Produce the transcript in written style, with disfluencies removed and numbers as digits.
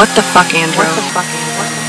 What the fuck, Andrew?